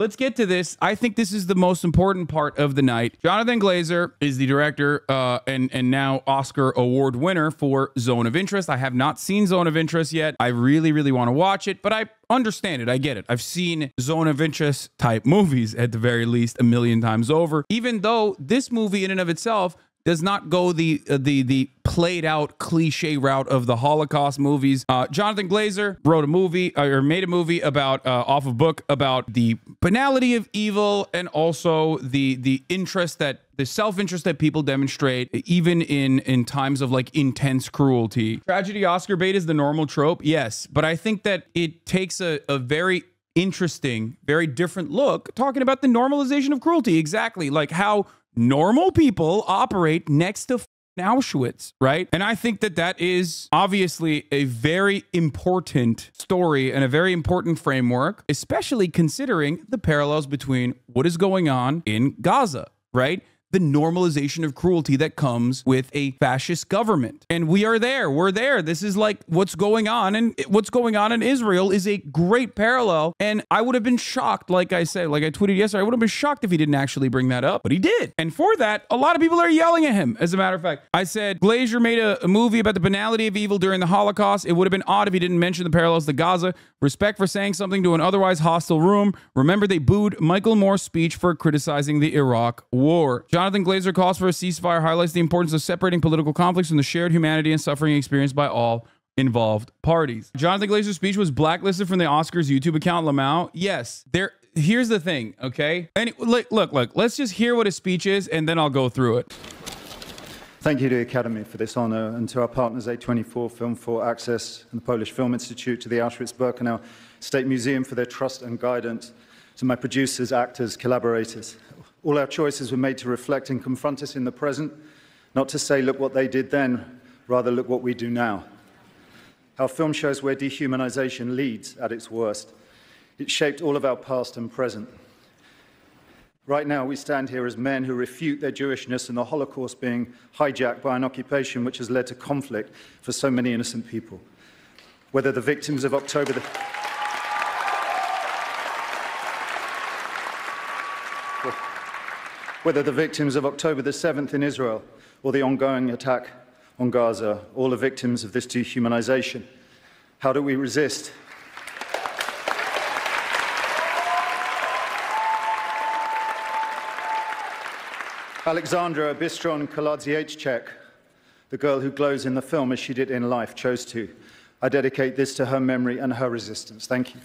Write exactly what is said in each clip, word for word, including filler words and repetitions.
Let's get to this. I think this is the most important part of the night. Jonathan Glazer is the director uh, and, and now Oscar Award winner for Zone of Interest. I have not seen Zone of Interest yet. I really, really want to watch it, but I understand it. I get it. I've seen Zone of Interest type movies at the very least a million times over, even though this movie in and of itself does not go the uh, the the played out cliche route of the Holocaust movies. Uh, Jonathan Glazer wrote a movie uh, or made a movie about uh, off a book about the banality of evil and also the the interest that the self-interest that people demonstrate even in in times of like intense cruelty. Tragedy Oscar bait is the normal trope, yes, but I think that it takes a a very interesting, very different look talking about the normalization of cruelty. Exactly, like how normal people operate next to Auschwitz, right? And I think that that is obviously a very important story and a very important framework, especially considering the parallels between what is going on in Gaza, right? The normalization of cruelty that comes with a fascist government. And we are there, we're there. This is like what's going on, and what's going on in Israel is a great parallel. And I would have been shocked, like I said, like I tweeted yesterday, I would have been shocked if he didn't actually bring that up, but he did. And for that, a lot of people are yelling at him. As a matter of fact, I said, Glazer made a, a movie about the banality of evil during the Holocaust. It would have been odd if he didn't mention the parallels to Gaza. Respect for saying something to an otherwise hostile room. Remember they booed Michael Moore's speech for criticizing the Iraq war. Jonathan Glazer calls for a ceasefire, highlights the importance of separating political conflicts from the shared humanity and suffering experienced by all involved parties. Jonathan Glazer's speech was blacklisted from the Oscars YouTube account, Lamau. Yes, there. Here's the thing, okay? And look, look, look, let's just hear what his speech is, and then I'll go through it. Thank you to the Academy for this honor, and to our partners A twenty-four, Film for Access, and the Polish Film Institute, to the Auschwitz-Birkenau State Museum for their trust and guidance, to my producers, actors, collaborators. All our choices were made to reflect and confront us in the present, not to say, look what they did then, rather look what we do now. Our film shows where dehumanization leads at its worst. It shaped all of our past and present. Right now, we stand here as men who refute their Jewishness and the Holocaust being hijacked by an occupation which has led to conflict for so many innocent people. Whether the victims of October the... Whether the victims of October the seventh in Israel or the ongoing attack on Gaza, all are victims of this dehumanization. How do we resist? Alexandra Kolodziejczyk, the girl who glows in the film as she did in life, chose to. I dedicate this to her memory and her resistance. Thank you.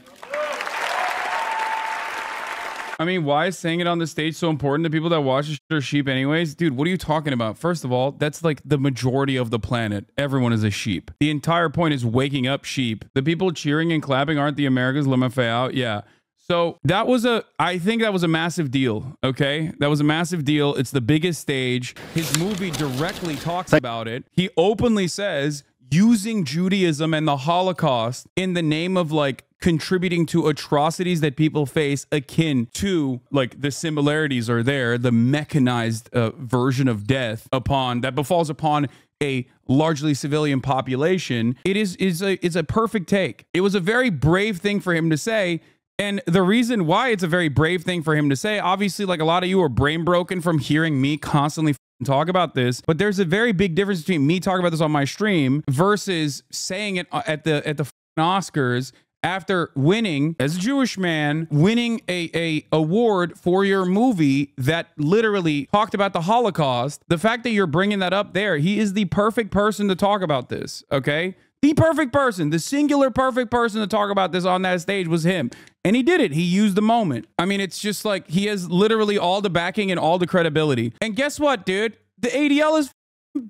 I mean, why is saying it on the stage so important to people that watch their sheep anyways? Dude, what are you talking about? First of all, that's like the majority of the planet. Everyone is a sheep. The entire point is waking up sheep. The people cheering and clapping aren't the Americans. Le Mafeo. Yeah. So that was a, I think that was a massive deal. Okay. That was a massive deal. It's the biggest stage. His movie directly talks about it. He openly says using Judaism and the Holocaust in the name of like contributing to atrocities that people face akin to, like, the similarities are there, the mechanized uh, version of death upon that befalls upon a largely civilian population. It is is a is a perfect take. It was a very brave thing for him to say. And the reason why it's a very brave thing for him to say, obviously, like a lot of you are brain broken from hearing me constantly talk about this, but there's a very big difference between me talking about this on my stream versus saying it at the at the Oscars after winning, as a Jewish man, winning a, a award for your movie that literally talked about the Holocaust. The fact that you're bringing that up there, he is the perfect person to talk about this, okay? The perfect person, the singular perfect person to talk about this on that stage was him. And he did it. He used the moment. I mean, it's just like he has literally all the backing and all the credibility. And guess what, dude? The A D L is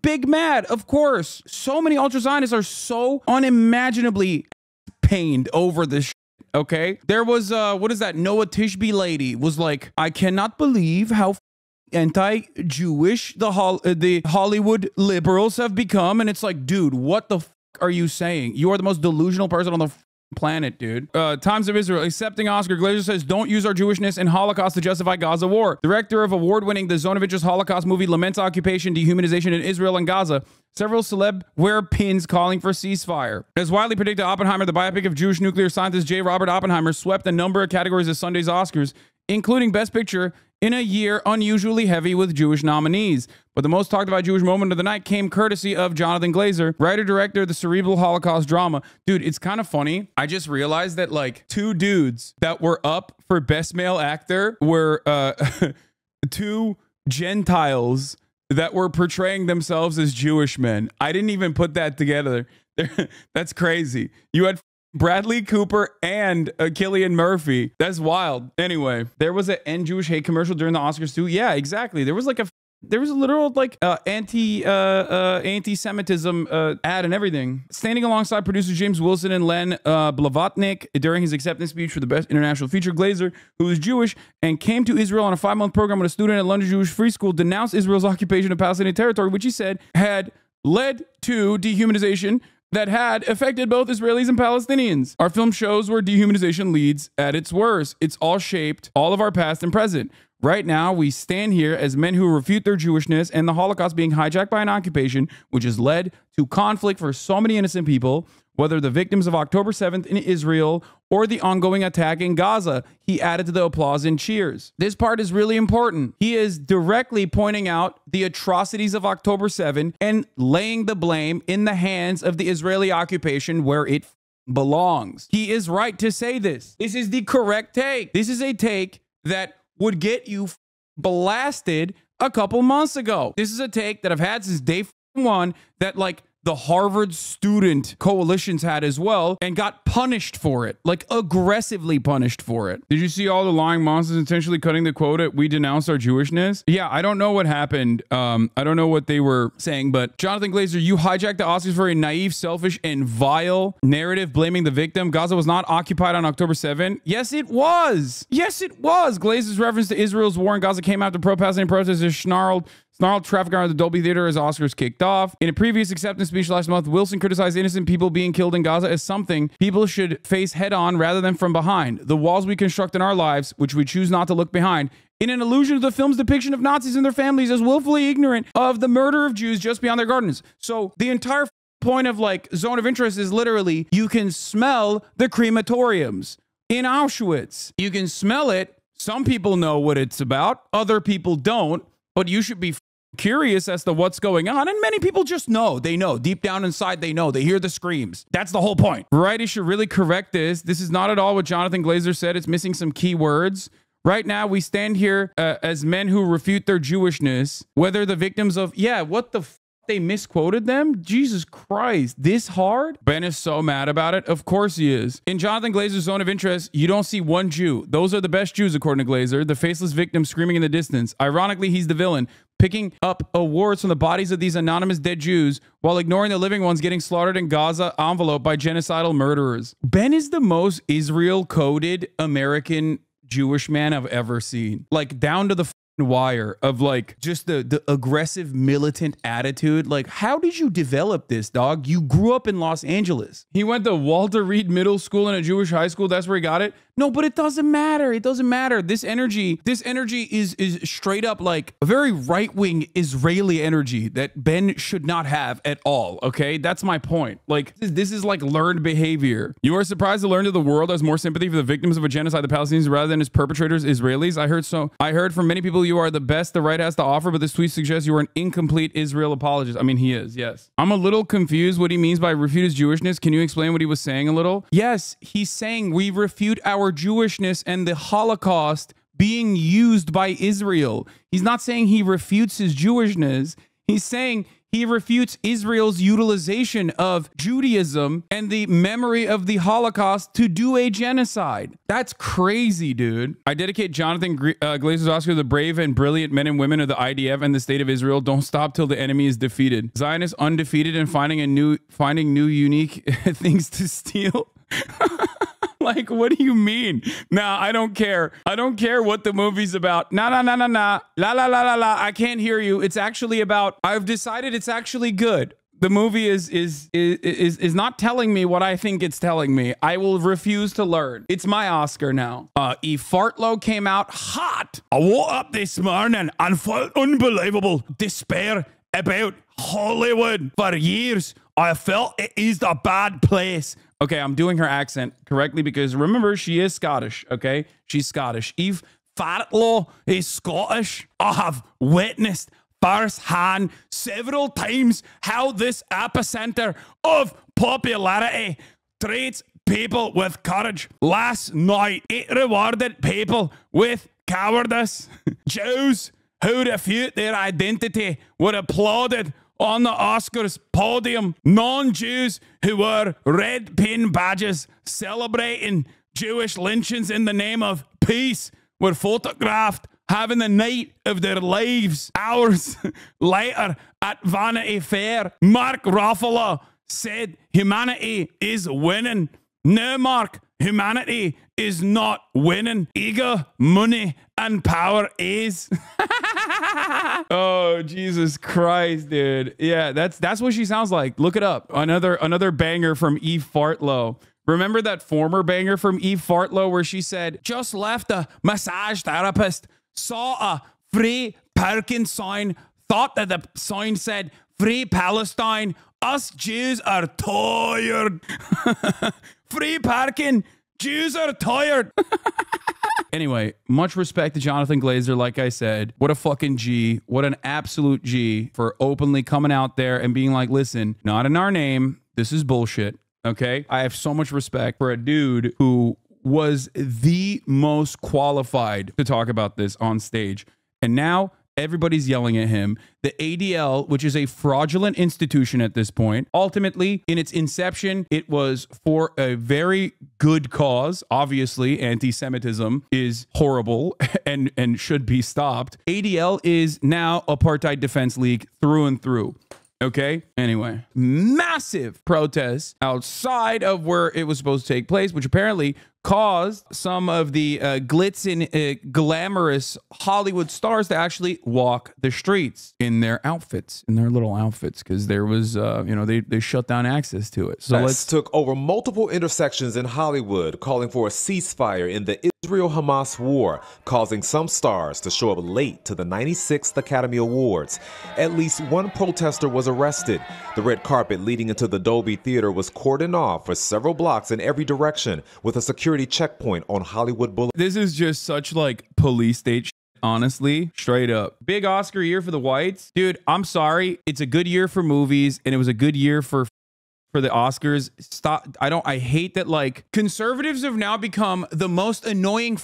big mad, of course. So many ultra-Zionists are so unimaginably pained over this shit, okay? There was uh what is that Noah Tishby lady was like, I cannot believe how anti-Jewish the hol the Hollywood liberals have become. And it's like, dude, what the f are you saying? You are the most delusional person on the f planet, dude. Uh times of Israel accepting Oscar. Glazer says don't use our Jewishness and Holocaust to justify Gaza war. Director of award-winning The Zone of Interest Holocaust movie laments occupation, dehumanization in Israel and Gaza. Several celeb wear pins calling for ceasefire. As widely predicted, Oppenheimer, the biopic of Jewish nuclear scientist J. Robert Oppenheimer, swept a number of categories at Sunday's Oscars, including Best Picture, in a year unusually heavy with Jewish nominees. But the most talked about Jewish moment of the night came courtesy of Jonathan Glazer, writer-director of the cerebral Holocaust drama. Dude, it's kind of funny. I just realized that like two dudes that were up for Best Male Actor were uh, two Gentiles that were portraying themselves as Jewish men. I didn't even put that together. That's crazy. You had Bradley Cooper and uh, Cillian Murphy. That's wild. Anyway, there was an end Jewish hate commercial during the Oscars too. Yeah, exactly. There was like a, there was a literal like uh, anti, uh, uh, anti-Semitism uh, ad and everything. Standing alongside producer James Wilson and Len uh, Blavatnik during his acceptance speech for the Best International Feature, Glazer, who is Jewish and came to Israel on a five-month program with a student at London Jewish Free School, denounced Israel's occupation of Palestinian territory, which he said had led to dehumanization that had affected both Israelis and Palestinians. Our film shows where dehumanization leads at its worst. It's all shaped all of our past and present. Right now, we stand here as men who refute their Jewishness and the Holocaust being hijacked by an occupation, which has led to conflict for so many innocent people, whether the victims of October seventh in Israel or the ongoing attack in Gaza, he added to the applause and cheers. This part is really important. He is directly pointing out the atrocities of October seventh and laying the blame in the hands of the Israeli occupation where it belongs. He is right to say this. This is the correct take. This is a take that would get you blasted a couple months ago. This is a take that I've had since day one that like the Harvard student coalitions had as well and got punished for it, like aggressively punished for it. Did you see all the lying monsters intentionally cutting the quote at we denounce our Jewishness? Yeah, I don't know what happened. Um, I don't know what they were saying, but Jonathan Glazer, you hijacked the Oscars for a naive, selfish, and vile narrative blaming the victim. Gaza was not occupied on October seventh. Yes, it was. Yes, it was. Glazer's reference to Israel's war in Gaza came after pro-Palestinian protesters snarled Snarled traffic around the Dolby Theater as Oscars kicked off. In a previous acceptance speech last month, Wilson criticized innocent people being killed in Gaza as something people should face head on rather than from behind. The walls we construct in our lives, which we choose not to look behind, in an allusion to the film's depiction of Nazis and their families as willfully ignorant of the murder of Jews just beyond their gardens. So the entire point of like Zone of Interest is literally you can smell the crematoriums in Auschwitz. You can smell it. Some people know what it's about. Other people don't. But you should be curious as to what's going on. And many people just know. They know. Deep down inside, they know. They hear the screams. That's the whole point. Variety should really correct this. This is not at all what Jonathan Glazer said. It's missing some key words. Right now, we stand here uh, as men who refute their Jewishness. Whether the victims of... Yeah, what the... F they misquoted them? Jesus Christ, this hard? Ben is so mad about it. Of course he is. In Jonathan Glazer's Zone of Interest, you don't see one Jew. Those are the best Jews, according to Glazer, the faceless victim screaming in the distance. Ironically, he's the villain, picking up awards from the bodies of these anonymous dead Jews while ignoring the living ones getting slaughtered in Gaza envelope by genocidal murderers. Ben is the most Israel-coded American Jewish man I've ever seen. Like, down to the wire of like just the the aggressive militant attitude. Like, how did you develop this, dog? You grew up in Los Angeles. He went to Walter Reed Middle School and a Jewish high school. That's where he got it. No, but it doesn't matter. It doesn't matter. This energy, this energy is is straight up like a very right-wing Israeli energy that Ben should not have at all, okay? That's my point. Like, this is, this is like learned behavior. You are surprised to learn that the world has more sympathy for the victims of a genocide, the Palestinians, rather than its perpetrators, Israelis. I heard so. I heard from many people you are the best the right has to offer, but this tweet suggests you are an incomplete Israel apologist. I mean, he is, yes. I'm a little confused what he means by refute his Jewishness. Can you explain what he was saying a little? Yes, he's saying we refute our Jewishness and the Holocaust being used by Israel. He's not saying he refutes his Jewishness. He's saying he refutes Israel's utilization of Judaism and the memory of the Holocaust to do a genocide. That's crazy, dude. I dedicate Jonathan uh, Glazer's Oscar to the brave and brilliant men and women of the I D F and the state of Israel. Don't stop till the enemy is defeated. Zionists undefeated and finding a new, finding new unique things to steal. Like, what do you mean? Nah, I don't care. I don't care what the movie's about. Nah, nah, nah, nah, nah. La, la, la, la, la. I can't hear you. It's actually about, I've decided it's actually good. The movie is, is, is, is, is not telling me what I think it's telling me. I will refuse to learn. It's my Oscar now. Uh, Eve Barlow came out hot. I woke up this morning and felt unbelievable despair about Hollywood. For years, I felt it is a bad place. Okay, I'm doing her accent correctly because remember, she is Scottish, okay? She's Scottish. Eve Fartlaw is Scottish. I have witnessed firsthand several times how this epicenter of popularity treats people with courage. Last night, it rewarded people with cowardice. Jews who refute their identity were applauded on the Oscars podium. Non-Jews who wore red pin badges celebrating Jewish lynchings in the name of peace were photographed having the night of their lives. Hours later at Vanity Fair, Mark Ruffalo said, "Humanity is winning." No, Mark, humanity is not winning. Ego, money, and power is. Oh, Jesus Christ, dude. Yeah, that's that's what she sounds like. Look it up. Another another banger from Eve Barlow. Remember that former banger from Eve Barlow where she said, "Just left a massage therapist, saw a free Perkins sign, thought that the sign said free Palestine. Us Jews are tired." Free parking. Jews are tired. Anyway, much respect to Jonathan Glazer. Like I said, what a fucking G. What an absolute G for openly coming out there and being like, listen, not in our name. This is bullshit. Okay. I have so much respect for a dude who was the most qualified to talk about this on stage. And now everybody's yelling at him. The A D L, which is a fraudulent institution at this point, ultimately in its inception, it was for a very good cause. Obviously, anti-Semitism is horrible and, and should be stopped. A D L is now Apartheid Defense League through and through. Okay. Anyway, massive protests outside of where it was supposed to take place, which apparently caused some of the uh, glitz and uh, glamorous Hollywood stars to actually walk the streets in their outfits, in their little outfits, because there was, uh, you know, they, they shut down access to it. So let's took over multiple intersections in Hollywood, calling for a ceasefire in the Israel-Hamas war, causing some stars to show up late to the ninety-sixth Academy Awards. At least one protester was arrested. The red carpet leading into the Dolby Theater was cordoned off for several blocks in every direction with a security checkpoint on Hollywood Boulevard. This is just such like police state shit, honestly, straight up. Big Oscar year for the whites. Dude, I'm sorry. It's a good year for movies and it was a good year for for the Oscars. Stop. I don't, I hate that like conservatives have now become the most annoying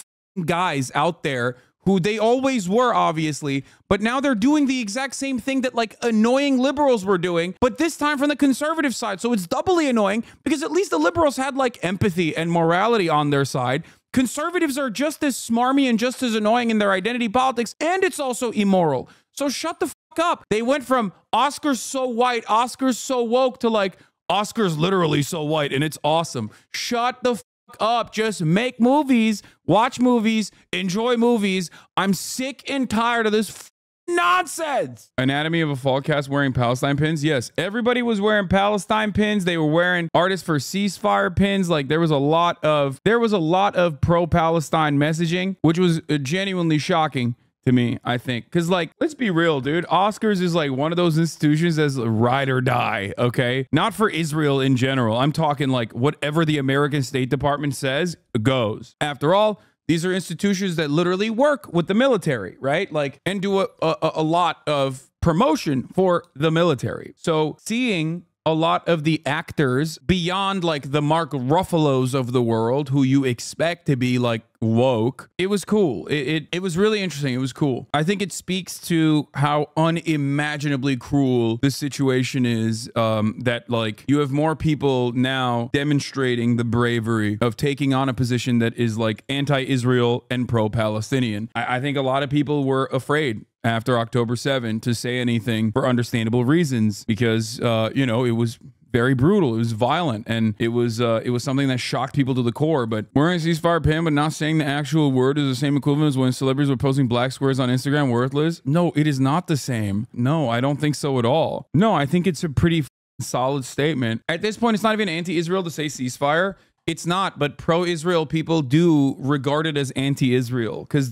guys out there, who they always were obviously, but now they're doing the exact same thing that like annoying liberals were doing, but this time from the conservative side. So it's doubly annoying because at least the liberals had like empathy and morality on their side. Conservatives are just as smarmy and just as annoying in their identity politics, and it's also immoral. So shut the fuck up. They went from Oscars so white, Oscars so woke to like, Oscar's literally so white and it's awesome. Shut the f up. Just make movies, watch movies, enjoy movies. I'm sick and tired of this f nonsense. Anatomy of a Fall cast wearing Palestine pins. Yes, everybody was wearing Palestine pins. They were wearing Artists for Ceasefire pins. Like there was a lot of, there was a lot of pro-Palestine messaging, which was genuinely shocking to me, I think. Because like, let's be real, dude. Oscars is like one of those institutions that's ride or die, okay? Not for Israel in general. I'm talking like whatever the American State Department says goes. After all, these are institutions that literally work with the military, right? Like, and do a, a, a lot of promotion for the military. So seeing a lot of the actors beyond like the Mark Ruffalos of the world who you expect to be like woke, it was cool. It, it it was really interesting. It was cool. I think it speaks to how unimaginably cruel the situation is, um, that like you have more people now demonstrating the bravery of taking on a position that is like anti-Israel and pro-Palestinian. I, I think a lot of people were afraid after October seventh to say anything for understandable reasons because, uh, you know, it was very brutal. It was violent. And it was uh, it was something that shocked people to the core. But wearing a ceasefire pin but not saying the actual word is the same equivalent as when celebrities were posting black squares on Instagram worthless. No, it is not the same. No, I don't think so at all. No, I think it's a pretty solid statement. At this point, it's not even anti-Israel to say ceasefire. It's not. But pro-Israel people do regard it as anti-Israel because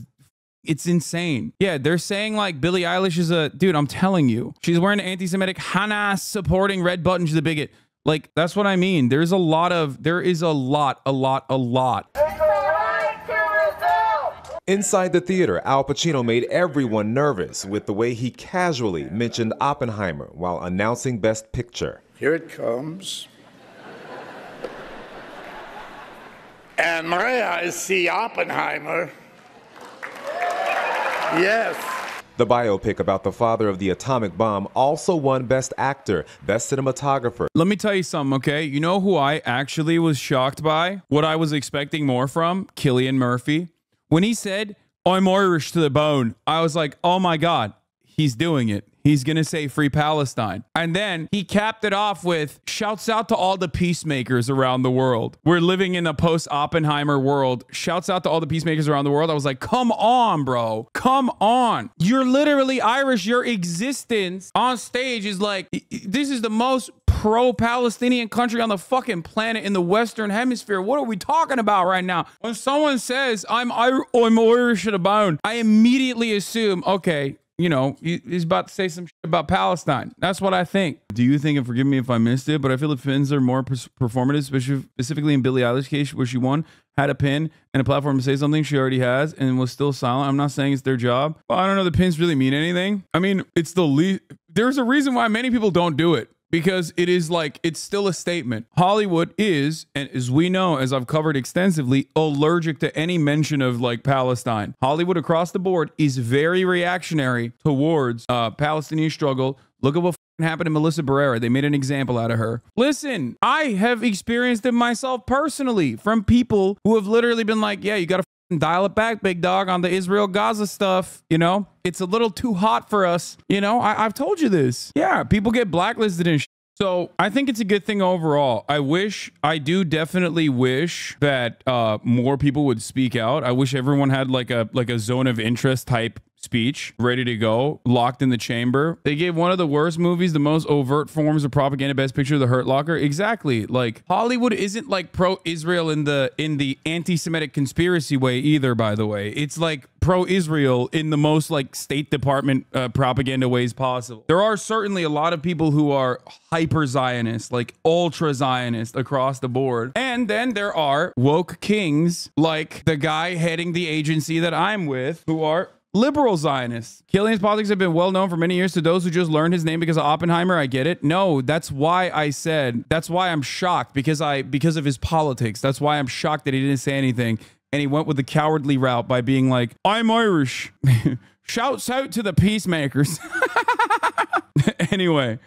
it's insane. Yeah, they're saying like Billie Eilish is a dude. I'm telling you, she's wearing an anti-Semitic Hanas supporting red button. She's a bigot. Like that's what I mean. There's a lot of there is a lot, a lot, a lot. Inside the theater, Al Pacino made everyone nervous with the way he casually mentioned Oppenheimer while announcing Best Picture. Here it comes. And my eyes see Oppenheimer. Yes. The biopic about the father of the atomic bomb also won Best Actor, Best Cinematographer. Let me tell you something, okay? You know who I actually was shocked by? What I was expecting more from? Cillian Murphy. When he said, "I'm Irish to the bone," I was like, oh my God, he's doing it. He's going to say Free Palestine. And then he capped it off with, "Shouts out to all the peacemakers around the world." We're living in a post-Oppenheimer world. Shouts out to all the peacemakers around the world. I was like, come on, bro. Come on. You're literally Irish. Your existence on stage is like, this is the most pro-Palestinian country on the fucking planet in the Western Hemisphere. What are we talking about right now? When someone says, I'm, I, I'm Irish to the bone, I immediately assume, okay, you know, he's about to say some shit about Palestine. That's what I think. Do you think, and forgive me if I missed it, but I feel the pins are more performative, specifically in Billie Eilish's case, where she won, had a pin and a platform to say something she already has and was still silent. I'm not saying it's their job, but I don't know, the pins really mean anything. I mean, it's the least, there's a reason why many people don't do it, because it is like, it's still a statement. Hollywood is, and as we know, as I've covered extensively, allergic to any mention of like Palestine. Hollywood across the board is very reactionary towards uh, Palestinian struggle. Look at what happened to Melissa Barrera. They made an example out of her. Listen, I have experienced it myself personally from people who have literally been like, yeah, you got to dial it back, big dog, on the Israel Gaza stuff. You know, it's a little too hot for us. You know, I, I've told you this. Yeah, people get blacklisted and shit. So I think it's a good thing overall. I wish, I do definitely wish that uh, more people would speak out. I wish everyone had like a like a Zone of Interest type speech ready to go, locked in the chamber. They gave one of the worst movies the most overt forms of propaganda, Best Picture, of The Hurt Locker. Exactly. Like Hollywood isn't like pro-Israel in the in the anti-Semitic conspiracy way either, by the way. It's like pro-Israel in the most like State Department uh, propaganda ways possible. There are certainly a lot of people who are hyper-Zionist, like ultra-Zionist across the board. And then there are woke kings like the guy heading the agency that I'm with, who are liberal Zionists. Cillian's politics have been well known for many years to those who just learned his name because of Oppenheimer. I get it. No, that's why I said, that's why I'm shocked, because I, because of his politics. That's why I'm shocked that he didn't say anything. And he went with the cowardly route by being like, I'm Irish. Shouts out to the peacemakers. Anyway.